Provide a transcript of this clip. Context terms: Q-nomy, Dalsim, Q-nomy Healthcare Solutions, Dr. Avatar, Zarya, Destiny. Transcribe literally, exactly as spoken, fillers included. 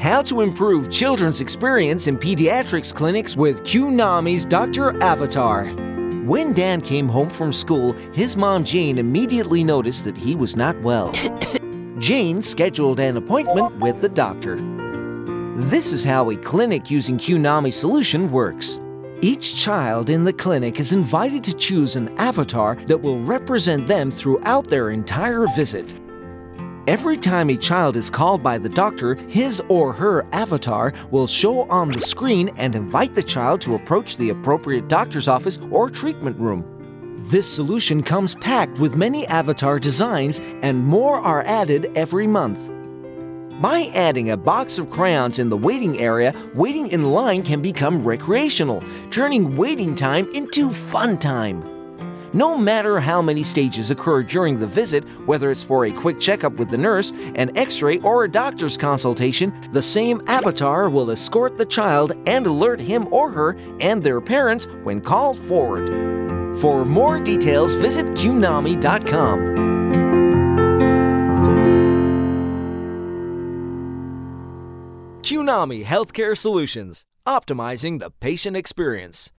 How to improve children's experience in pediatrics clinics with Q-nomy's Doctor Avatar. When Dan came home from school, his mom Jane immediately noticed that he was not well. Jane scheduled an appointment with the doctor. This is how a clinic using Q-nomy solution works. Each child in the clinic is invited to choose an avatar that will represent them throughout their entire visit. Every time a child is called by the doctor, his or her avatar will show on the screen and invite the child to approach the appropriate doctor's office or treatment room. This solution comes packed with many avatar designs, and more are added every month. By adding a box of crayons in the waiting area, waiting in line can become recreational, turning waiting time into fun time. No matter how many stages occur during the visit, whether it's for a quick checkup with the nurse, an x-ray, or a doctor's consultation, the same avatar will escort the child and alert him or her and their parents when called forward. For more details, visit Q nomy dot com. Q-nomy Healthcare Solutions, optimizing the patient experience.